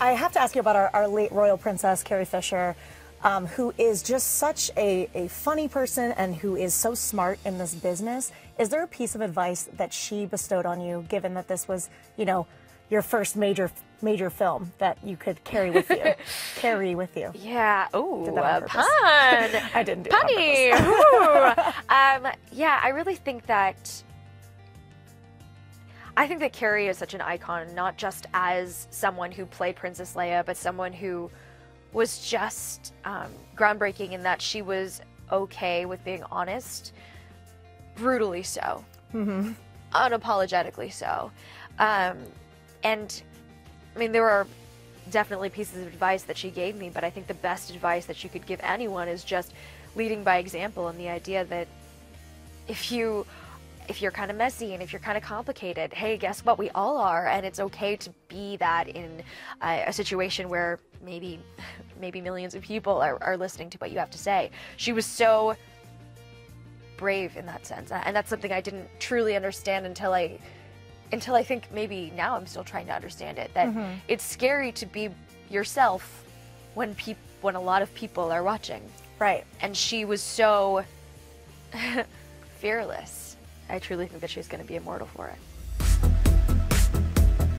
I have to ask you about our late royal princess, Carrie Fisher, who is just such a funny person and who is so smart in this business. Is there a piece of advice that she bestowed on you, given that this was, you know, your first major film that you could carry with you? Yeah. Oh, pun. I didn't do punny. Yeah, I really think that Carrie is such an icon, not just as someone who played Princess Leia, but someone who was just groundbreaking in that she was okay with being honest, brutally so, unapologetically so. And I mean, there are definitely pieces of advice that she gave me, but I think the best advice that she could give anyone is just leading by example, and the idea that if you you're kind of messy and if you're kind of complicated, hey, guess what? We all are, and it's okay to be that in a situation where maybe millions of people are listening to what you have to say. She was so brave in that sense, and that's something I didn't truly understand until I think maybe now I'm still trying to understand it, that it's scary to be yourself when a lot of people are watching. Right. And she was so fearless. I truly think that she's going to be immortal for it.